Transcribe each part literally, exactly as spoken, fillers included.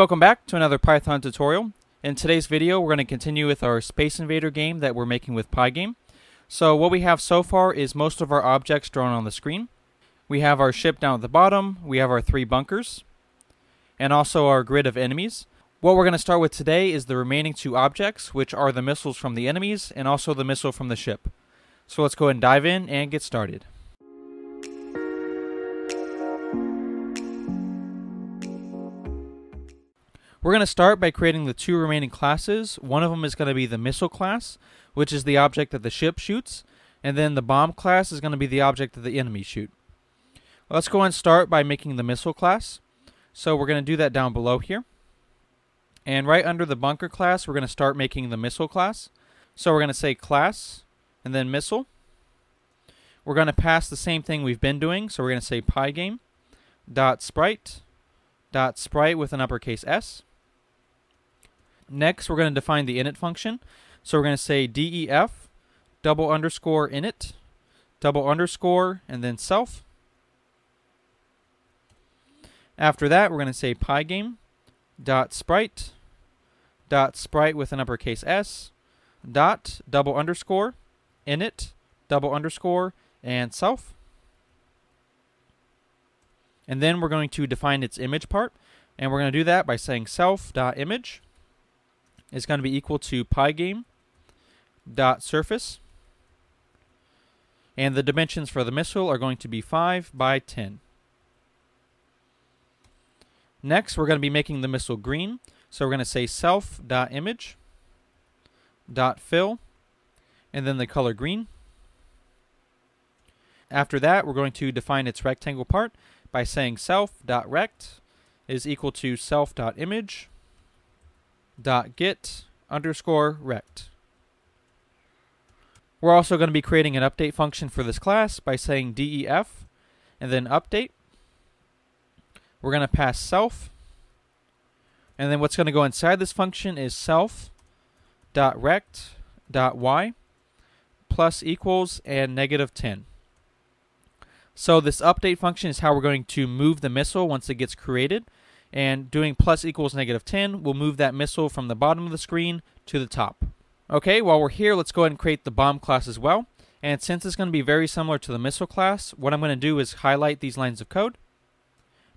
Welcome back to another Python tutorial. In today's video we're going to continue with our Space Invader game that we're making with Pygame. So what we have so far is most of our objects drawn on the screen. We have our ship down at the bottom, we have our three bunkers, and also our grid of enemies. What we're going to start with today is the remaining two objects, which are the missiles from the enemies and also the missile from the ship. So let's go ahead and dive in and get started. We're going to start by creating the two remaining classes. One of them is going to be the missile class, which is the object that the ship shoots, and then the bomb class is going to be the object that the enemy shoot. Let's go ahead and start by making the missile class. So we're going to do that down below here. And right under the bunker class, we're going to start making the missile class. So we're going to say class, and then missile. We're going to pass the same thing we've been doing, so we're going to say pygame.sprite.sprite with an uppercase S. Next, we're going to define the init function. So we're going to say def double underscore init, double underscore, and then self. After that, we're going to say pygame dot sprite dot sprite with an uppercase S dot double underscore init, double underscore, and self. And then we're going to define its image part, and we're going to do that by saying self dot image. It's going to be equal to pygame.surface. And the dimensions for the missile are going to be five by ten. Next, we're going to be making the missile green. So we're going to say self.image.fill and then the color green. After that, we're going to define its rectangle part by saying self.rect is equal to self.image dot get underscore rect. We're also going to be creating an update function for this class by saying def and then update. We're going to pass self, and then what's going to go inside this function is self dot rect dot y plus equals and negative ten. So this update function is how we're going to move the missile once it gets created. And doing plus equals negative ten will move that missile from the bottom of the screen to the top. Okay, while we're here, let's go ahead and create the bomb class as well. And since it's going to be very similar to the missile class, what I'm going to do is highlight these lines of code,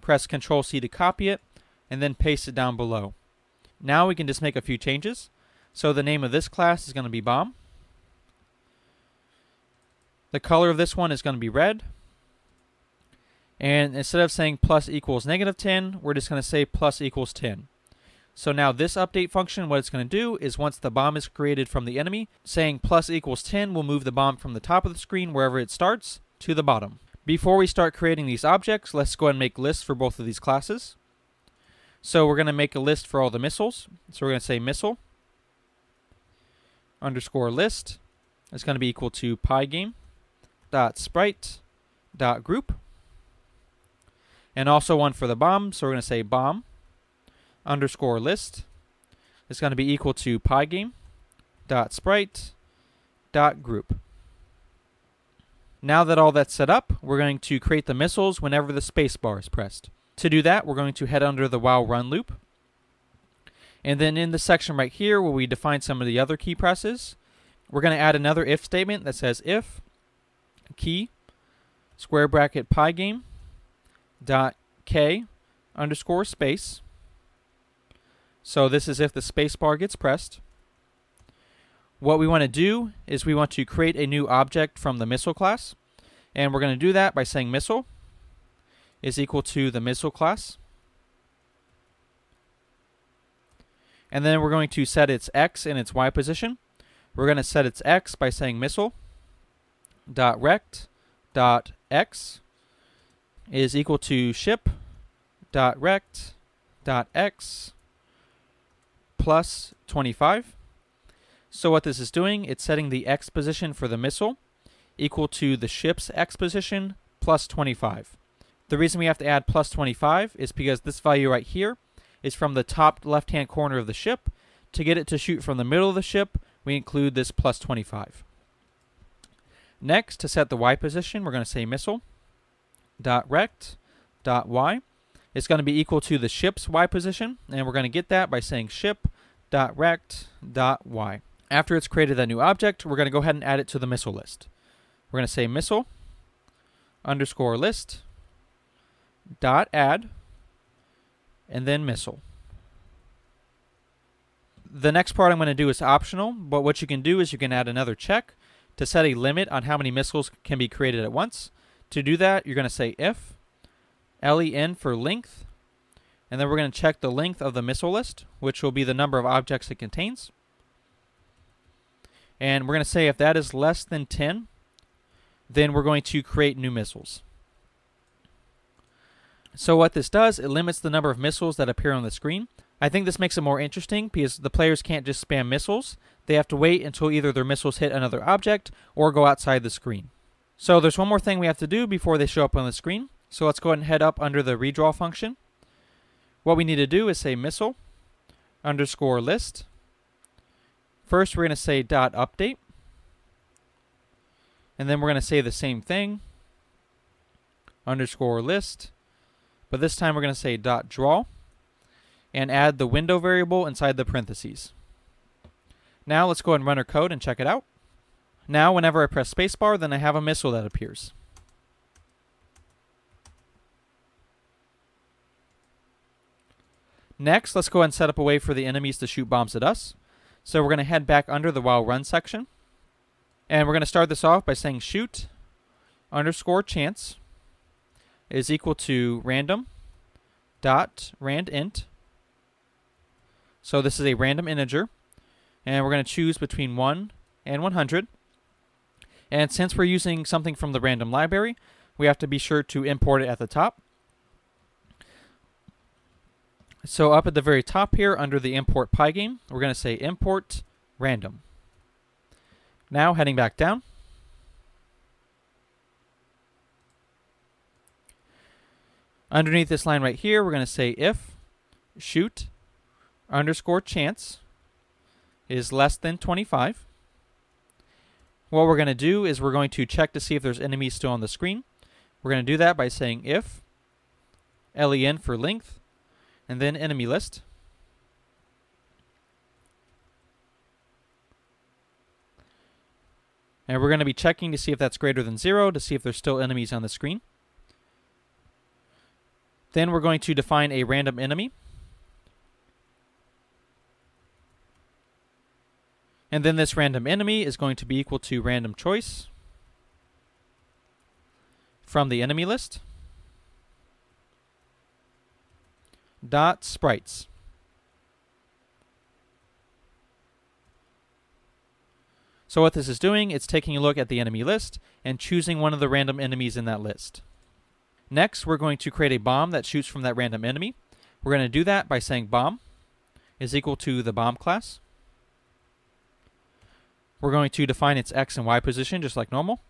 press control C to copy it, and then paste it down below. Now we can just make a few changes. So the name of this class is going to be bomb. The color of this one is going to be red. And instead of saying plus equals negative ten, we're just going to say plus equals ten. So now this update function, what it's going to do is once the bomb is created from the enemy, saying plus equals ten will move the bomb from the top of the screen wherever it starts to the bottom. Before we start creating these objects, let's go ahead and make lists for both of these classes. So we're going to make a list for all the missiles. So we're going to say missile underscore list. It's going to be equal to pygame.sprite.group. And also one for the bomb, so we're going to say bomb underscore list. It's going to be equal to pygame.sprite.group. Now that all that's set up, we're going to create the missiles whenever the space bar is pressed. To do that, we're going to head under the while run loop. And then in the section right here where we define some of the other key presses, we're going to add another if statement that says if key square bracket pygame dot k underscore space. So this is if the space bar gets pressed. What we want to do is we want to create a new object from the missile class, and we're going to do that by saying missile is equal to the missile class, and then we're going to set its x and its y position. We're going to set its x by saying missile dot rect dot x is equal to ship.rect.x plus twenty-five. So what this is doing, it's setting the x position for the missile equal to the ship's x position plus twenty-five. The reason we have to add plus twenty-five is because this value right here is from the top left-hand corner of the ship. To get it to shoot from the middle of the ship, we include this plus twenty-five. Next, to set the y position, we're going to say missile dot rect dot y It's going to be equal to the ship's Y position, and we're going to get that by saying ship.rect.y. After it's created that new object, we're going to go ahead and add it to the missile list. We're going to say missile underscore list dot add, and then missile. The next part I'm going to do is optional, but what you can do is you can add another check to set a limit on how many missiles can be created at once. To do that, you're going to say if len for length, and then we're going to check the length of the missile list, which will be the number of objects it contains. And we're going to say if that is less than ten, then we're going to create new missiles. So what this does, it limits the number of missiles that appear on the screen. I think this makes it more interesting because the players can't just spam missiles. They have to wait until either their missiles hit another object or go outside the screen. So there's one more thing we have to do before they show up on the screen. So let's go ahead and head up under the redraw function. What we need to do is say missile underscore list. First we're going to say dot update. And then we're going to say the same thing. Underscore list. But this time we're going to say dot draw. And add the window variable inside the parentheses. Now let's go ahead and run our code and check it out. Now whenever I press spacebar, then I have a missile that appears. Next, let's go ahead and set up a way for the enemies to shoot bombs at us. So we're going to head back under the while run section. And we're going to start this off by saying shoot underscore chance is equal to random dot rand int. So this is a random integer, and we're going to choose between one and one hundred. And since we're using something from the random library, we have to be sure to import it at the top. So up at the very top here, under the import Pygame, we're going to say import random. Now heading back down. Underneath this line right here, we're going to say if shoot underscore chance is less than twenty-five. What we're going to do is we're going to check to see if there's enemies still on the screen. We're going to do that by saying if len for length and then enemy list. And we're going to be checking to see if that's greater than zero to see if there's still enemies on the screen. Then we're going to define a random enemy. And then this random enemy is going to be equal to random choice from the enemy list dot sprites. So what this is doing, it's taking a look at the enemy list and choosing one of the random enemies in that list. Next, we're going to create a bomb that shoots from that random enemy. We're going to do that by saying bomb is equal to the bomb class. We're going to define its X and Y position just like normal.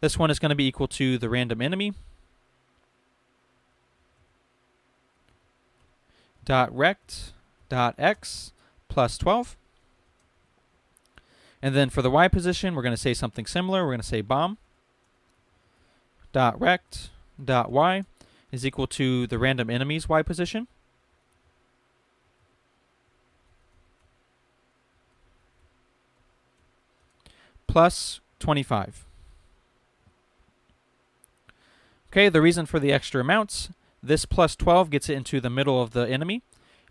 This one is going to be equal to the random enemy dot rect dot X plus twelve. And then for the Y position, we're going to say something similar. We're going to say bomb dot rect dot Y is equal to the random enemy's Y position. Plus twenty-five. Okay, the reason for the extra amounts, this plus twelve gets it into the middle of the enemy,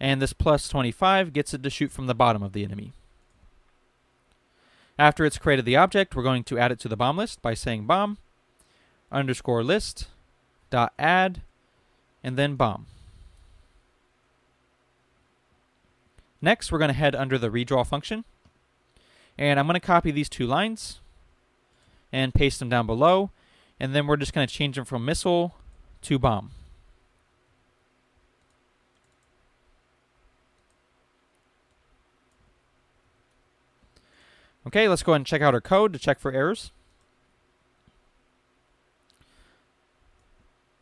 and this plus twenty-five gets it to shoot from the bottom of the enemy. After it's created the object, we're going to add it to the bomb list by saying bomb underscore list dot add, and then bomb. Next, we're going to head under the redraw function. And I'm going to copy these two lines and paste them down below. And then we're just going to change them from missile to bomb. Okay, let's go ahead and check out our code to check for errors.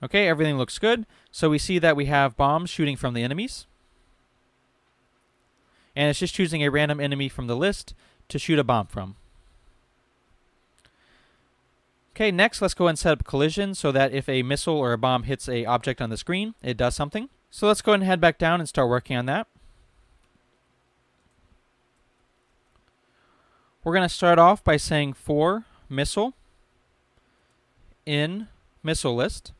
Okay, everything looks good. So we see that we have bombs shooting from the enemies. And it's just choosing a random enemy from the list to shoot a bomb from. Okay, next let's go and set up collision so that if a missile or a bomb hits a object on the screen, it does something. So let's go ahead and head back down and start working on that. We're going to start off by saying for missile in missile list.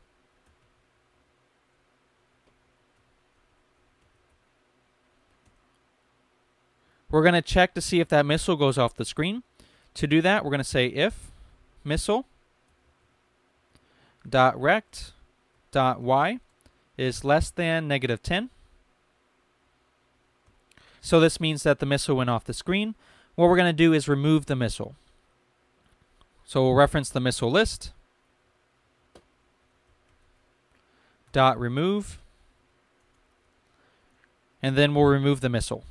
We're going to check to see if that missile goes off the screen. To do that, we're going to say if missile dot rect dot y is less than negative ten. So this means that the missile went off the screen. What we're going to do is remove the missile. So we'll reference the missile list dot remove, and then we'll remove the missile.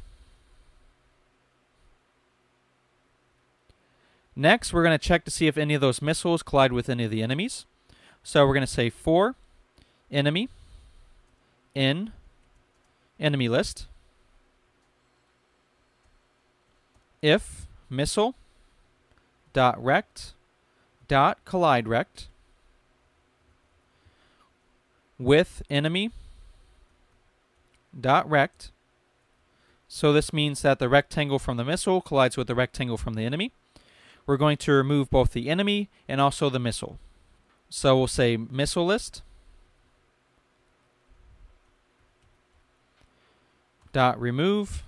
Next, we're going to check to see if any of those missiles collide with any of the enemies. So we're going to say for enemy in enemy list if missile dot rect dot collide rect with enemy dot rect. So this means that the rectangle from the missile collides with the rectangle from the enemy. We're going to remove both the enemy and also the missile. So we'll say missile list dot remove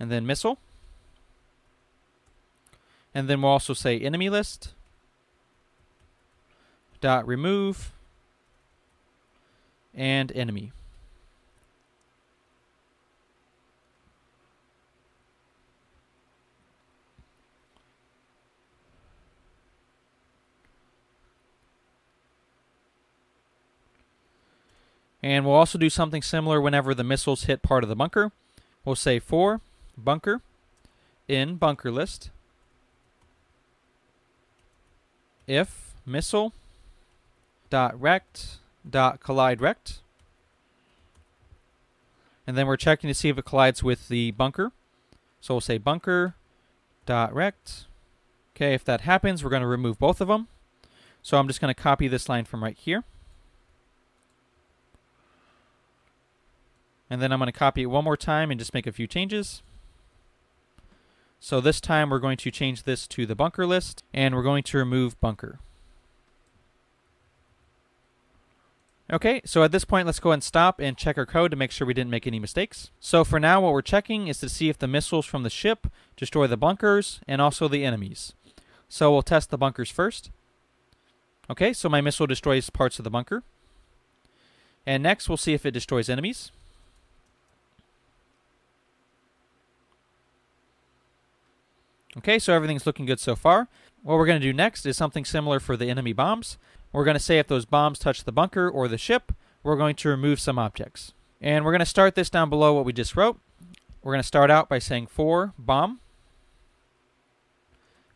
and then missile, and then we'll also say enemy list dot remove and enemy. And we'll also do something similar whenever the missiles hit part of the bunker. We'll say for bunker in bunker list if missile dot rect dot collide rect, and then we're checking to see if it collides with the bunker. So we'll say bunker dot rect. Okay, if that happens, we're going to remove both of them. So I'm just going to copy this line from right here. And then I'm going to copy it one more time and just make a few changes. So this time we're going to change this to the bunker list, and we're going to remove bunker. Okay, so at this point let's go ahead and stop and check our code to make sure we didn't make any mistakes. So for now what we're checking is to see if the missiles from the ship destroy the bunkers and also the enemies. So we'll test the bunkers first. Okay, so my missile destroys parts of the bunker. And next we'll see if it destroys enemies. Okay, so everything's looking good so far. What we're going to do next is something similar for the enemy bombs. We're going to say if those bombs touch the bunker or the ship, we're going to remove some objects. And we're going to start this down below what we just wrote. We're going to start out by saying for bomb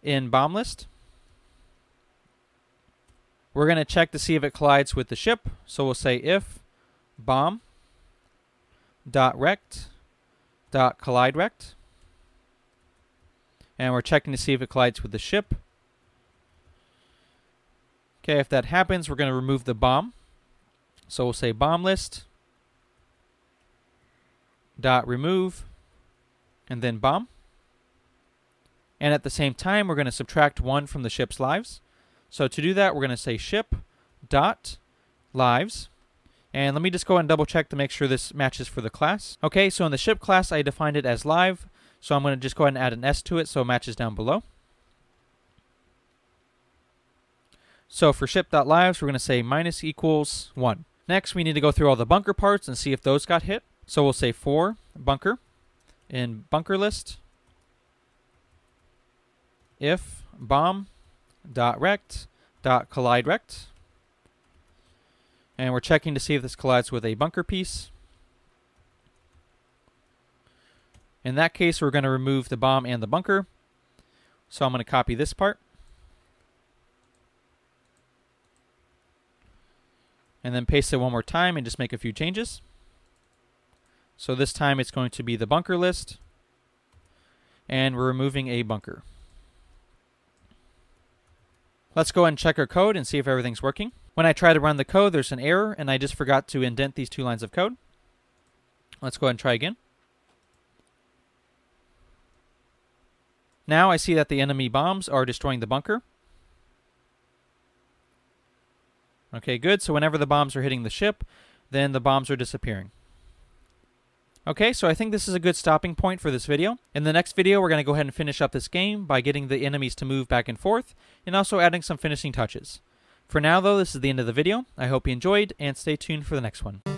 in bomb list. We're going to check to see if it collides with the ship. So we'll say if bomb dot rect dot collide rect. And we're checking to see if it collides with the ship. Okay, if that happens, we're going to remove the bomb. So we'll say bomb list dot remove and then bomb. And at the same time, we're going to subtract one from the ship's lives. So to do that, we're going to say ship dot lives. And let me just go ahead and double check to make sure this matches for the class. Okay, so in the ship class, I defined it as live. So I'm going to just go ahead and add an S to it so it matches down below. So for ship.lives, we're going to say minus equals one. Next, we need to go through all the bunker parts and see if those got hit. So we'll say for bunker in bunker list if bomb.rect.collide rect. And we're checking to see if this collides with a bunker piece. In that case, we're going to remove the bomb and the bunker. So I'm going to copy this part. And then paste it one more time and just make a few changes. So this time it's going to be the bunker list. And we're removing a bunker. Let's go ahead and check our code and see if everything's working. When I try to run the code, there's an error, and I just forgot to indent these two lines of code. Let's go ahead and try again. Now I see that the enemy bombs are destroying the bunker. Okay, good. So whenever the bombs are hitting the ship, then the bombs are disappearing. Okay, so I think this is a good stopping point for this video. In the next video, we're going to go ahead and finish up this game by getting the enemies to move back and forth and also adding some finishing touches. For now, though, this is the end of the video. I hope you enjoyed, and stay tuned for the next one.